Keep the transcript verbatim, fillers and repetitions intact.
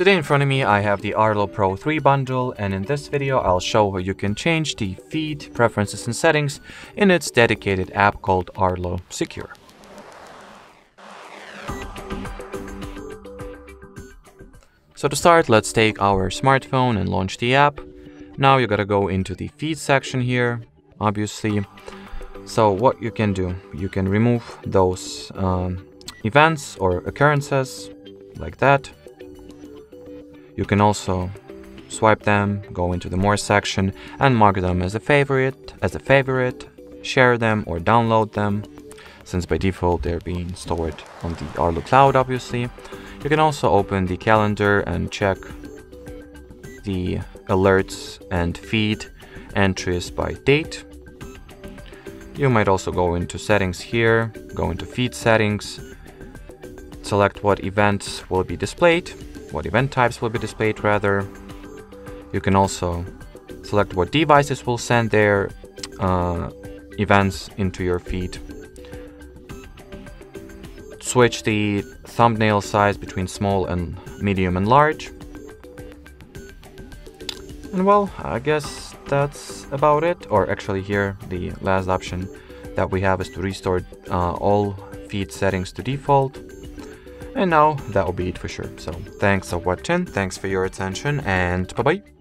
Today in front of me I have the Arlo Pro three bundle, and in this video I'll show how you can change the feed preferences and settings in its dedicated app called Arlo Secure. So to start, let's take our smartphone and launch the app. Now you gotta go into the feed section here, obviously. So what you can do, you can remove those um, events or occurrences like that. You can also swipe them, go into the more section and mark them as a favorite, as a favorite, share them or download them, since by default they're being stored on the Arlo cloud, obviously. You can also open the calendar and check the alerts and feed entries by date. You might also go into settings here, go into feed settings, select what events will be displayed. What event types will be displayed rather. You can also select what devices will send their uh, events into your feed. Switch the thumbnail size between small and medium and large. And well, I guess that's about it. Or actually here, the last option that we have is to restore uh, all feed settings to default. And now that will be it for sure. So thanks for watching, thanks for your attention, and bye-bye.